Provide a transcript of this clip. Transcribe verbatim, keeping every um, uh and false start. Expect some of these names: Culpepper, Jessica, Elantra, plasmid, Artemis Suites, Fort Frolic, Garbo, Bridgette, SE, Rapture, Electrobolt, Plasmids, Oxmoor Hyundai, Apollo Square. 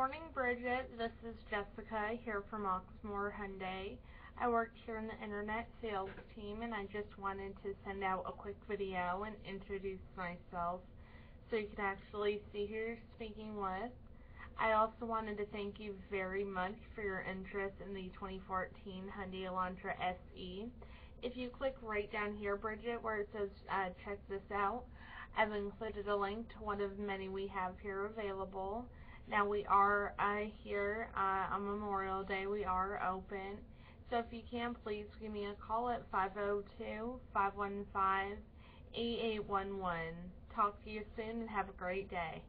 morning, Bridget. This is Jessica here from Oxmoor Hyundai. I worked here in the internet sales team, and I just wanted to send out a quick video and introduce myself so you can actually see who you're speaking with. I also wanted to thank you very much for your interest in the twenty fourteen Hyundai Elantra S E. If you click right down here, Bridget, where it says uh, check this out, I've included a link to one of many we have here available. Now we are uh, here uh, on Memorial Day. We are open. So if you can, please give me a call at five oh two, five one five, eight eight one one. Talk to you soon and have a great day.